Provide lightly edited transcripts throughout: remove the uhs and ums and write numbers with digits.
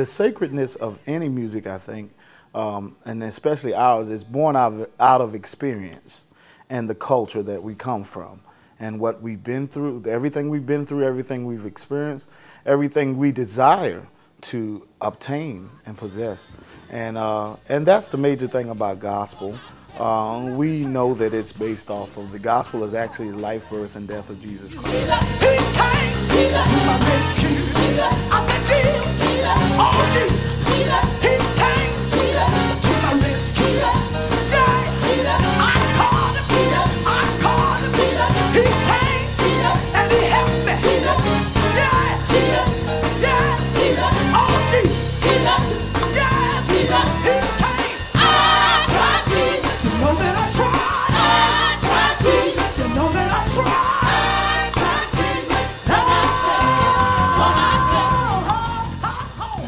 the sacredness of any music, I think, and especially ours, is born out of experience and the culture that we come from and what we've been through, everything we've been through, everything we've experienced, everything we desire to obtain and possess. And that's the major thing about gospel. We know that it's based off of the gospel is actually the life, birth, and death of Jesus Christ.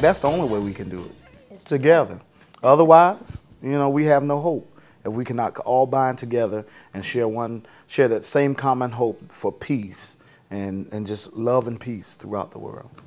That's the only way we can do it, together. Otherwise, you know, we have no hope if we cannot all bind together and share that same common hope for peace and just love and peace throughout the world.